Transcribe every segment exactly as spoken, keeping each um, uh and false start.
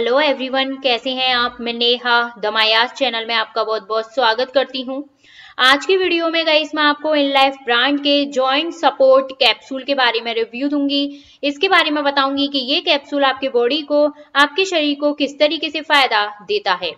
Hello everyone, कैसे हैं आप। मैं नेहा दमायास चैनल में आपका बहुत बहुत स्वागत करती हूं। आज की वीडियो में गाइस मैं आपको इनलाइफ ब्रांड के जॉइंट सपोर्ट कैप्सूल के बारे में रिव्यू दूंगी। इसके बारे में बताऊंगी कि ये कैप्सूल आपके बॉडी को, आपके शरीर को किस तरीके से फायदा देता है।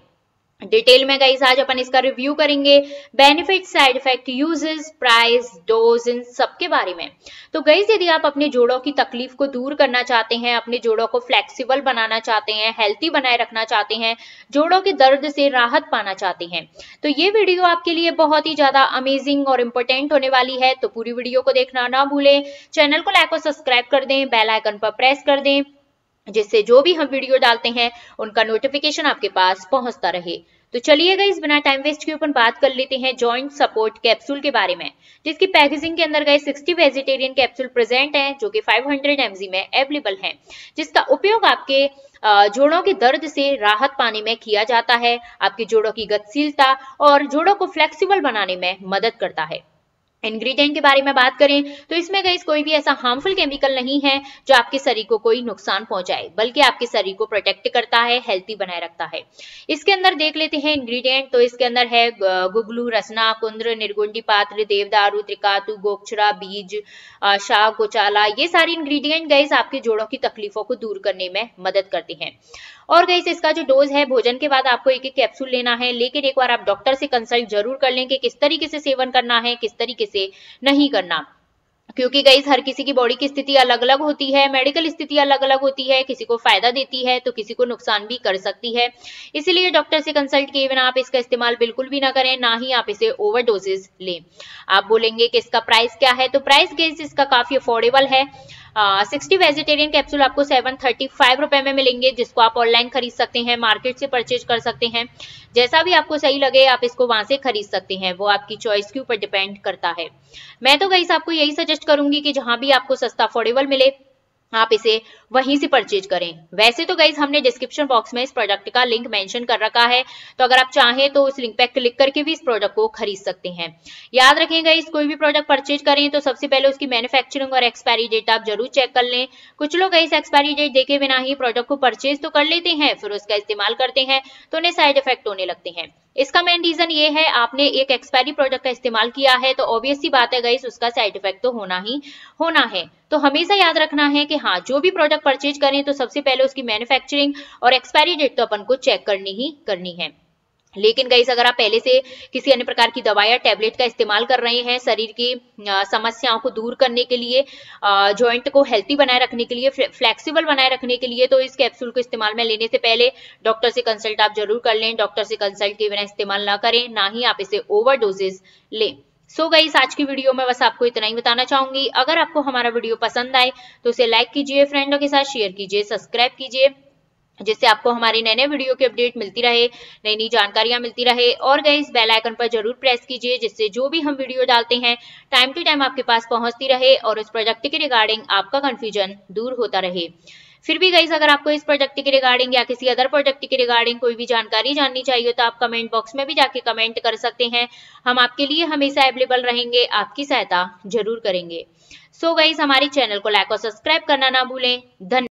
डिटेल में गाइस आज अपन इसका रिव्यू करेंगे, benefit, side effect, uses, price, dose, इन सब के बारे में। तो गाइस यदि आप अपने जोड़ों की तकलीफ को दूर करना चाहते हैं, अपने जोड़ों को फ्लेक्सिबल बनाना चाहते हैं, हेल्थी बनाए रखना चाहते हैं, जोड़ों के दर्द से राहत पाना चाहते हैं, तो ये वीडियो आपके लिए बहुत ही ज्यादा अमेजिंग और इम्पोर्टेंट होने वाली है। तो पूरी वीडियो को देखना ना भूलें। चैनल को लाइक और सब्सक्राइब कर दें, बेल आइकन पर प्रेस कर दें, जिससे जो भी हम वीडियो डालते हैं उनका नोटिफिकेशन आपके पास पहुंचता रहे। तो चलिए गाइस बिना टाइम वेस्ट किए अपन बात कर लेते हैं जॉइंट सपोर्ट कैप्सूल के बारे में, जिसकी पैकेजिंग के अंदर गाइस साठ वेजिटेरियन कैप्सूल प्रेजेंट हैं, जो कि पाँच सौ एम जी में अवेलेबल हैं, जिसका उपयोग आपके जोड़ों के दर्द से राहत पाने में किया जाता है। आपके जोड़ों की गतिशीलता और जोड़ों को फ्लेक्सिबल बनाने में मदद करता है। इंग्रेडिएंट के बारे में बात करें तो इसमें गाइस कोई भी ऐसा हार्मफुल केमिकल नहीं है जो आपके शरीर को कोई नुकसान पहुंचाए, बल्कि आपके शरीर को प्रोटेक्ट करता है, हेल्थी बनाए रखता है। इसके अंदर देख लेते हैं इंग्रेडिएंट। तो इसके अंदर है गुगलू, रसना, कुंद्र, निर्गुंडी पात्र, देवदारू, त्रिकातु, गोक्षरा, बीज, शाह, गोचाला, ये सारे इंग्रेडिएंट गाइस आपके जोड़ों की तकलीफों को दूर करने में मदद करते हैं। और गाइस इसका जो डोज है, भोजन के बाद आपको एक एक कैप्सूल लेना है, लेकिन एक बार आप डॉक्टर से कंसल्ट जरूर कर लें कि किस तरीके से सेवन करना है, किस तरीके से नहीं करना, क्योंकि गाइस हर किसी की बॉडी की स्थिति अलग अलग होती है, मेडिकल स्थिति अलग अलग होती है, किसी को फायदा देती है तो किसी को नुकसान भी कर सकती है। इसीलिए डॉक्टर से कंसल्ट किए बिना आप इसका इस्तेमाल बिल्कुल भी ना करें, ना ही आप इसे ओवर डोजेज लें। आप बोलेंगे कि इसका प्राइस क्या है, तो प्राइस गाइस इसका काफी अफोर्डेबल है। साठ वेजिटेरियन कैप्सूल आपको सात सौ पैंतीस रुपए में मिलेंगे, जिसको आप ऑनलाइन खरीद सकते हैं, मार्केट से परचेज कर सकते हैं। जैसा भी आपको सही लगे आप इसको वहां से खरीद सकते हैं, वो आपकी चॉइस के ऊपर डिपेंड करता है। मैं तो गाइस आपको यही सजेस्ट करूंगी कि जहां भी आपको सस्ता अफोर्डेबल मिले आप इसे वहीं से परचेज करें। वैसे तो गाइस हमने डिस्क्रिप्शन बॉक्स में इस प्रोडक्ट का लिंक मेंशन कर रखा है, तो अगर आप चाहें तो उस लिंक पर क्लिक करके भी इस प्रोडक्ट को खरीद सकते हैं। याद रखें गाइस, कोई भी प्रोडक्ट परचेज करें तो सबसे पहले उसकी मैन्युफैक्चरिंग और एक्सपायरी डेट आप जरूर चेक कर लें। कुछ लोग गाइस एक्सपायरी डेट देखे बिना ही प्रोडक्ट को परचेज तो कर लेते हैं, फिर उसका इस्तेमाल करते हैं तो उन्हें साइड इफेक्ट होने लगते हैं। इसका मेन रीजन ये है, आपने एक एक्सपायरी प्रोडक्ट का इस्तेमाल किया है तो ऑब्वियस सी बात है गाइस उसका साइड इफेक्ट तो होना ही होना है। तो हमेशा याद रखना है कि हाँ, जो भी प्रोडक्ट परचेज करें तो सबसे पहले उसकी मैन्युफैक्चरिंग और एक्सपायरी डेट तो अपन को चेक करनी ही करनी है। लेकिन गाइस अगर आप पहले से किसी अन्य प्रकार की दवा या टैबलेट का इस्तेमाल कर रहे हैं शरीर की समस्याओं को दूर करने के लिए, जॉइंट को हेल्थी बनाए रखने के लिए, फ्लेक्सिबल बनाए रखने के लिए, तो इस कैप्सूल को इस्तेमाल में लेने से पहले डॉक्टर से कंसल्ट आप जरूर कर लें। डॉक्टर से कंसल्ट के बिना इस्तेमाल ना करें, ना ही आप इसे ओवर डोजेज लें। सो गाइस आज की वीडियो में बस आपको इतना ही बताना चाहूंगी। अगर आपको हमारा वीडियो पसंद आए तो उसे लाइक कीजिए, फ्रेंडों के साथ शेयर कीजिए, सब्सक्राइब कीजिए, जिससे आपको हमारे नए नए वीडियो की अपडेट मिलती रहे, नई नई जानकारियां मिलती रहे। और गाइस बेल आइकन पर जरूर प्रेस कीजिए, जिससे जो भी हम वीडियो डालते हैं टाइम टू टाइम आपके पास पहुंचती रहे और उस प्रोडक्ट के रिगार्डिंग आपका कंफ्यूजन दूर होता रहे। फिर भी गाइस अगर आपको इस प्रोडक्ट के रिगार्डिंग या किसी अदर प्रोडक्ट के रिगार्डिंग कोई भी जानकारी जाननी चाहिए तो आप कमेंट बॉक्स में भी जाके कमेंट कर सकते हैं। हम आपके लिए हमेशा अवेलेबल रहेंगे, आपकी सहायता जरूर करेंगे। सो गाइस हमारे चैनल को लाइक और सब्सक्राइब करना ना भूलें। धन्यवाद।